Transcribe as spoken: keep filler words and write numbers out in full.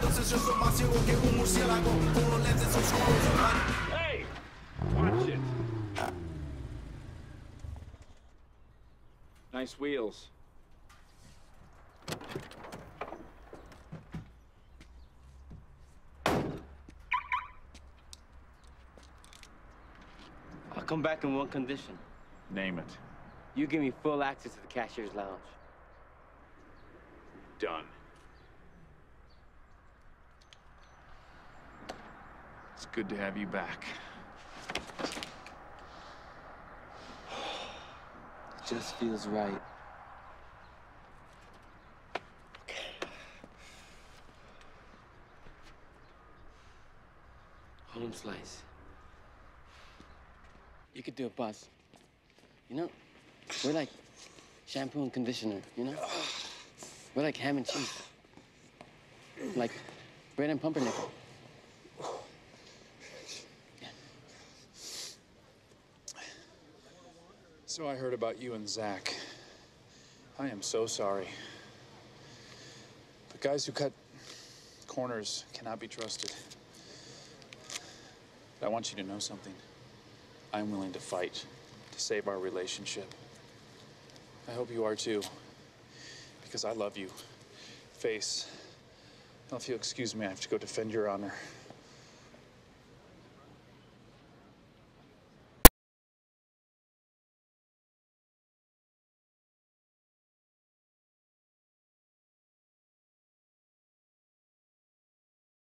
This is just a masivo que un murciélago con los lentes oscuros. Hey! Watch it! Nice wheels. I'll come back in one condition. Name it. You give me full access to the cashier's lounge. Done. It's good to have you back. It just feels right. Home slice. You could do it, boss. You know, we're like shampoo and conditioner, you know? We're like ham and cheese. Like bread and pumpernickel. Yeah. So I heard about you and Zach. I am so sorry. But guys who cut corners cannot be trusted. But I want you to know something. I'm willing to fight to save our relationship. I hope you are too. Because I love you. Face. Now, if you'll excuse me, I have to go defend your honor.